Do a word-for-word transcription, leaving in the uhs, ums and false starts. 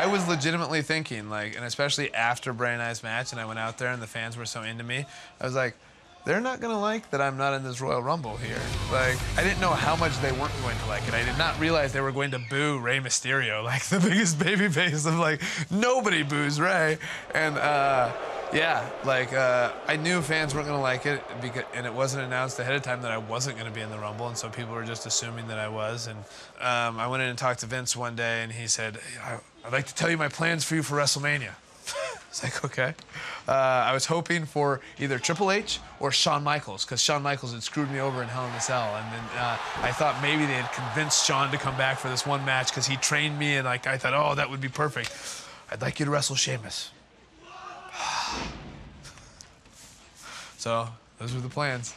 I was legitimately thinking, like, and especially after Bray and I's match, and I went out there and the fans were so into me, I was like, they're not gonna like that I'm not in this Royal Rumble here. Like, I didn't know how much they weren't going to like it. I did not realize they were going to boo Rey Mysterio, like the biggest babyface of, like, nobody boos Rey. And, uh, yeah, like, uh, I knew fans weren't gonna like it, because, and it wasn't announced ahead of time that I wasn't gonna be in the Rumble, and so people were just assuming that I was. And um, I went in and talked to Vince one day, and he said, I'd like to tell you my plans for you for WrestleMania. It's like, okay. Uh, I was hoping for either Triple H or Shawn Michaels, because Shawn Michaels had screwed me over in Hell in a Cell. And then uh, I thought maybe they had convinced Shawn to come back for this one match because he trained me, and like I thought, oh, that would be perfect. I'd like you to wrestle Sheamus. So those were the plans.